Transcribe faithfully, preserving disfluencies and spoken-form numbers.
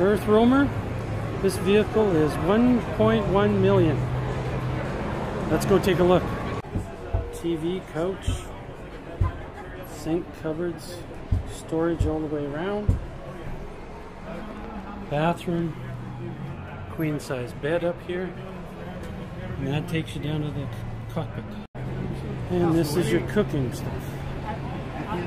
Earth Roamer. This vehicle is one point one million. Let's go take a look. T V, couch, sink, cupboards, storage all the way around. Bathroom, queen size bed up here. And that takes you down to the cockpit. And this is your cooking stuff.